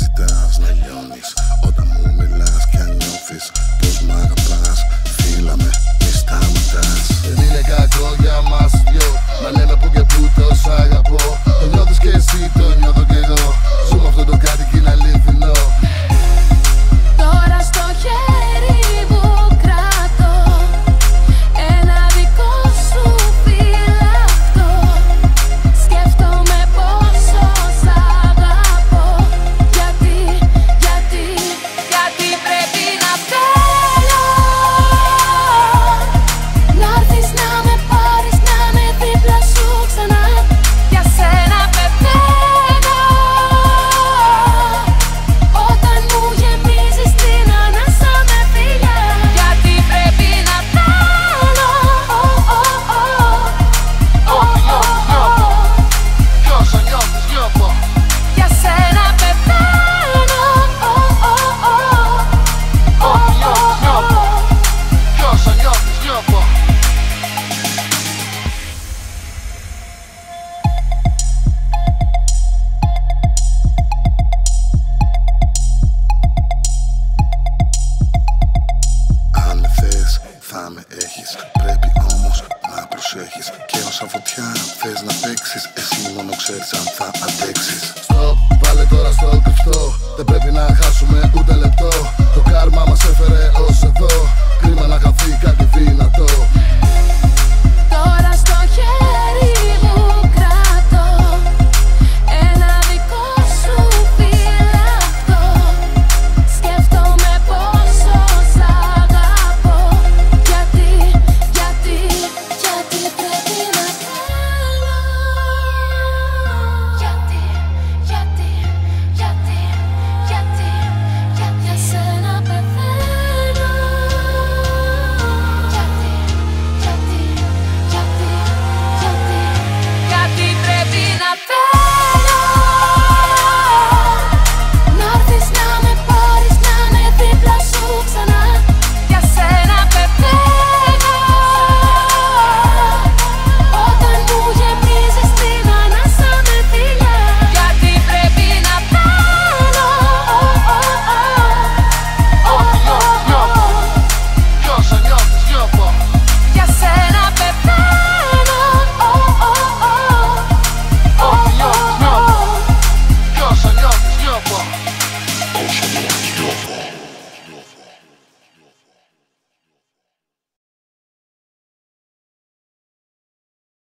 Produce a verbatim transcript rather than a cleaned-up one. ζητάς να λιώνεις όταν